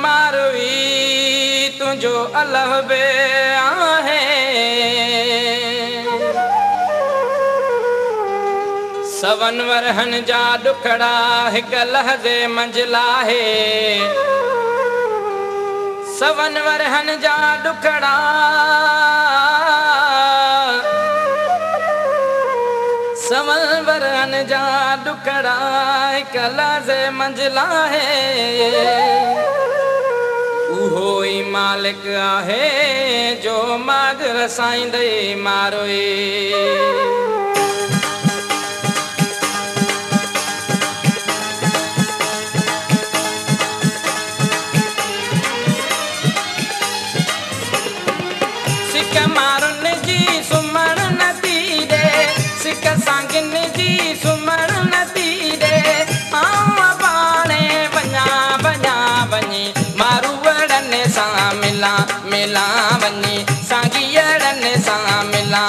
मारवी तुझो अल्लाह बे आहे सवन वरहन जा दुखड़ा हिक लहजे मंझला है सवन वरहन जा दुखड़ा सवन वरहन जा दुखड़ा हिक लहजे मंझला है उहो ई मालिक आहे जो माग रसाईंदे मारोए सां मिला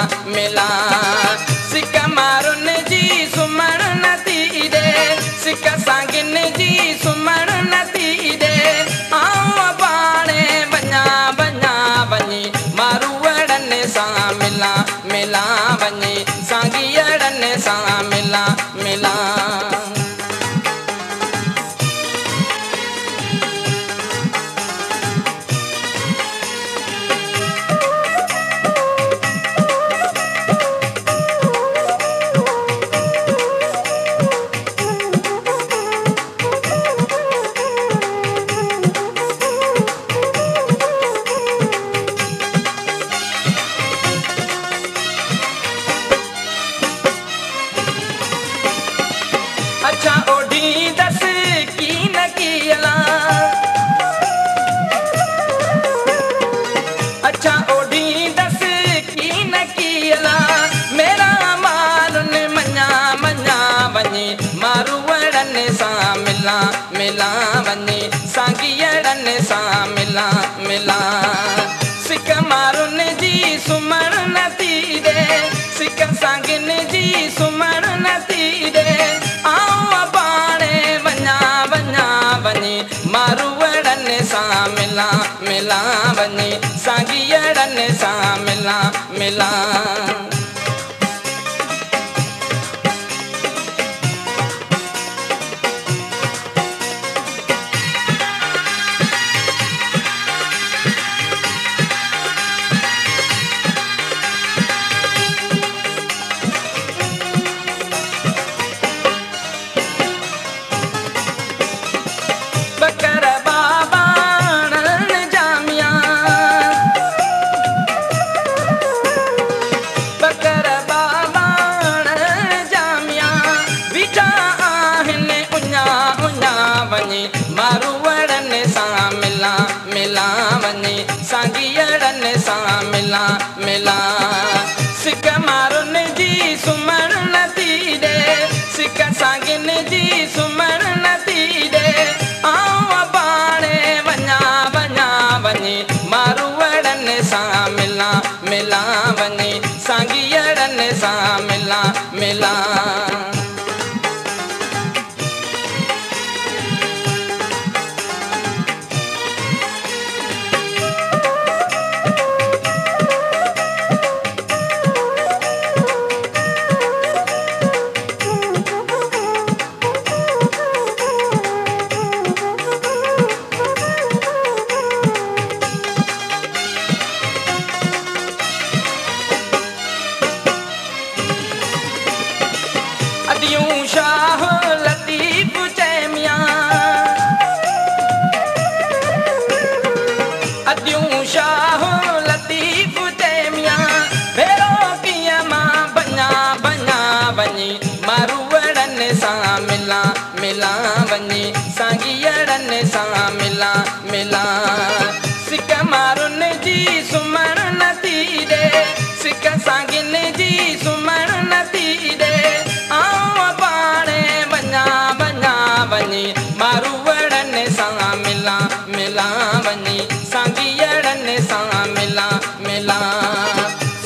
मिला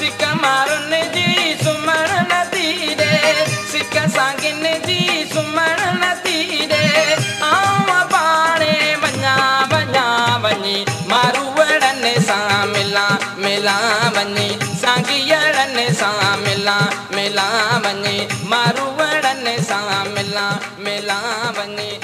सिक मारुन जी นี้